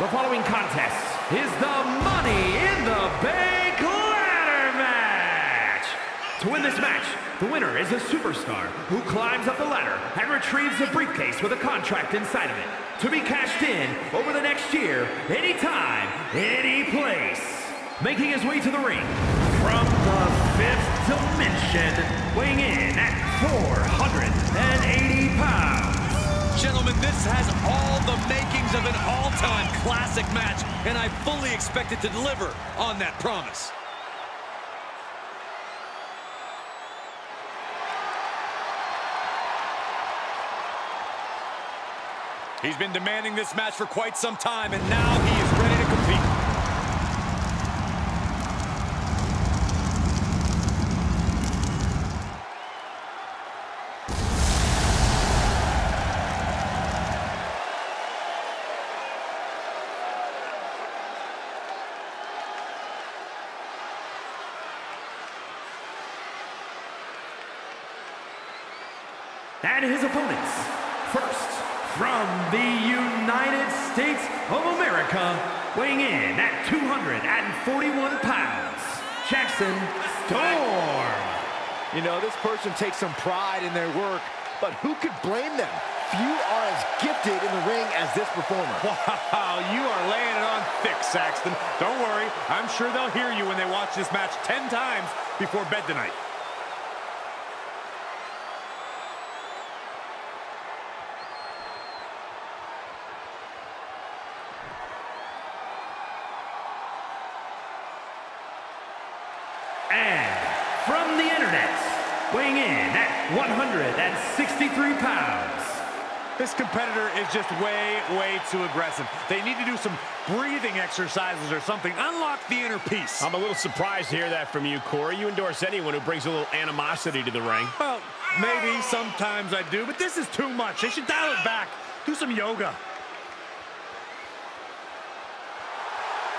The following contest is the Money in the Bank ladder match. To win this match, the winner is a superstar who climbs up the ladder and retrieves a briefcase with a contract inside of it to be cashed in over the next year, anytime, any place. Making his way to the ring from the fifth dimension, weighing in at 480 pounds. Gentlemen, this has all the makings of an all-time classic match, and I fully expect it to deliver on that promise. He's been demanding this match for quite some time, and now he is ready to compete. And his opponents, first from the United States of America, weighing in at 241 pounds, Jackson Storm. You know, this person takes some pride in their work, but who could blame them? Few are as gifted in the ring as this performer. Wow, you are laying it on thick, Saxton. Don't worry, I'm sure they'll hear you when they watch this match 10 times before bed tonight. And from the internet, weighing in at 163 pounds. This competitor is just way, way too aggressive. They need to do some breathing exercises or something. Unlock the inner peace. I'm a little surprised to hear that from you, Corey. You endorse anyone who brings a little animosity to the ring. Well, maybe sometimes I do, but this is too much. They should dial it back. Do some yoga.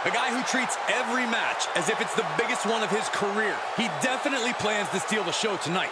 A guy who treats every match as if it's the biggest one of his career. He definitely plans to steal the show tonight.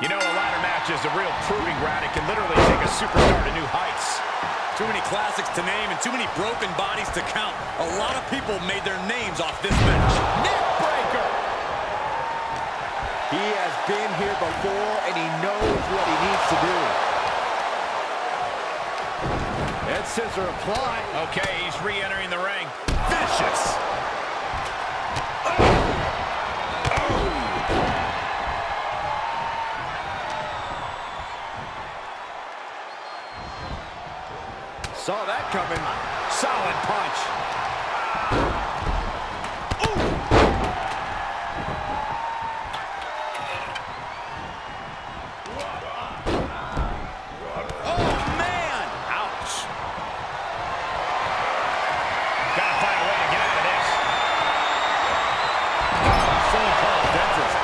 You know, a ladder match is a real proving ground. It can literally take a superstar to new heights. Too many classics to name and too many broken bodies to count. A lot of people made their names off this match. Neck breaker! He has been here before, and he knows what he needs to do. That scissor applied. Okay, he's re-entering the ring. Vicious! Saw that coming. Solid punch. Ooh. Oh, man. Ouch. Gotta find a way to get out of this. Full pump. That's it.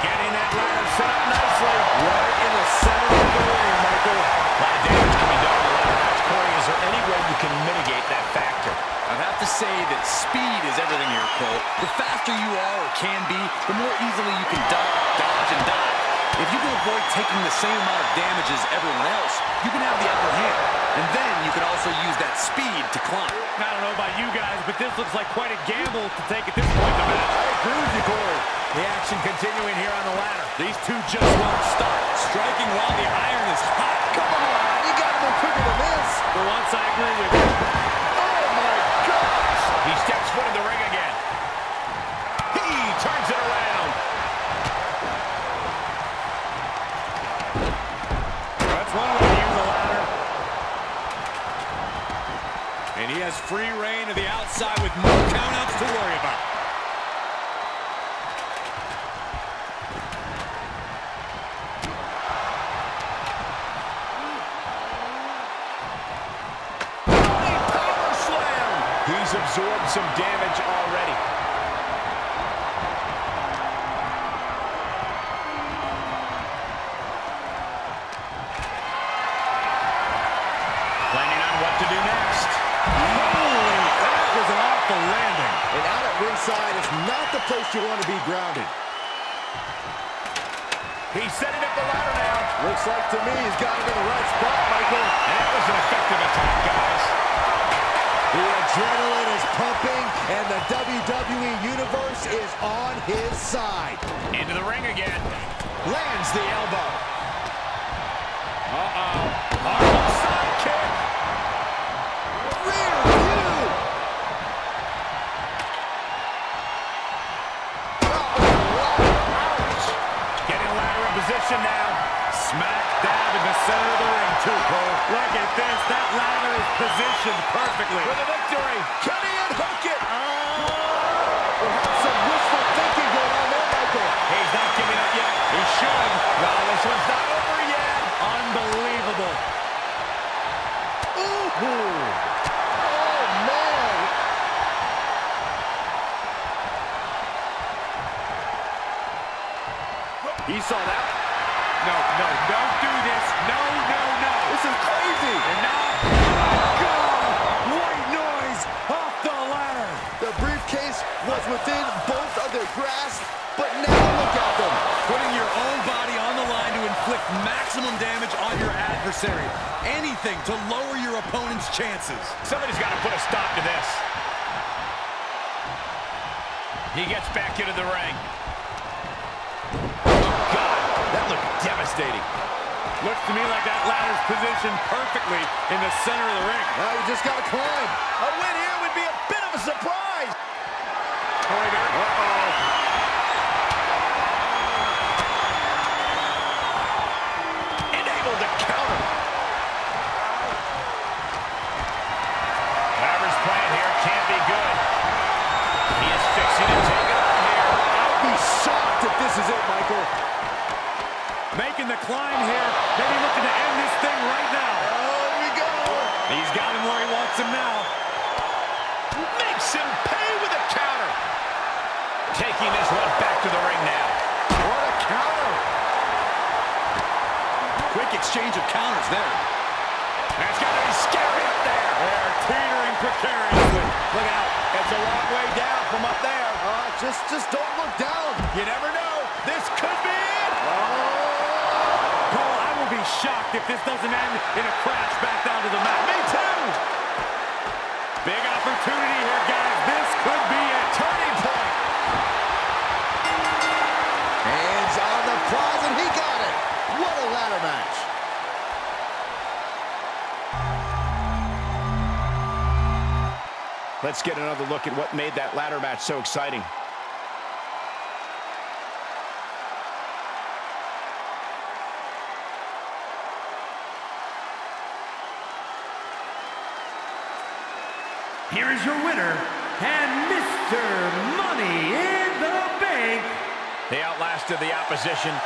Getting that ladder set up nicely. Right in the center of the ring, Michael. A lot of damage coming down. Is there any way you can mitigate that factor? I'd have to say that speed is everything here, Cole. The faster you are or can be, the more easily you can dodge and dive. If you can avoid taking the same amount of damage as everyone else, you can have the upper hand. And then you can also use that speed to climb. I don't know about you guys, but this looks like quite a gamble to take at this point in the match. I agree with you, Corey. The action continuing here on the ladder. These two just won't stop. Striking while the iron is hot. Come on! Quicker than this. For once, I agree with you. Oh, my gosh! He steps foot in the ring again. He turns it around. That's one way to use the ladder. And he has free reign to the outside with no countouts to worry about. Power slam! absorbed some damage already. Planning on what to do next. Holy, that was an awful landing. And out at ringside is not the place you want to be grounded. He's setting up the ladder now. Looks like to me he's got him in the right spot, Michael. And that was an effective attack, guys. The adrenaline is pumping, and the WWE Universe is on his side. Into the ring again. Lands the elbow. Uh-oh. Side kick. Rear view. Position now, smack down in the center of the ring, too, Cole. Look at this, that ladder is positioned perfectly. For the victory, can he hook it? We have some wishful thinking going on there, Michael. He's not giving up yet, he should. Well, this one's not over yet. Unbelievable. Ooh-hoo. He saw that. No, no, don't do this. No, no, no. This is crazy. And now, oh God, white noise off the ladder. The briefcase was within both of their grasp, but now look at them. Putting your own body on the line to inflict maximum damage on your adversary. Anything to lower your opponent's chances. Somebody's got to put a stop to this. He gets back into the ring. That looked devastating. Looks to me like that ladder's positioned perfectly in the center of the ring. Now we just got to climb. A win here would be a bit of a surprise. Uh-oh. Enabled to counter. Whatever's playing here can't be good. He is fixing to take it on here. I'd be shocked if this is it, Michael. Making the climb here, maybe looking to end this thing right now. Oh, we go. He's got him where he wants him now. Makes him pay with a counter. Taking this one back to the ring now. What a counter. Quick exchange of counters there. That's got to be scary up there. They're teetering precariously. Look out. It's a long way down from up there. Just don't look down. You never know. This could be it. Cole, I will be shocked if this doesn't end in a crash back down to the mat. Me too! Big opportunity here, guys. This could be a turning point. Hands on the prize, and he got it. What a ladder match. Let's get another look at what made that ladder match so exciting. Here is your winner, and Mr. Money in the Bank. They outlasted the opposition.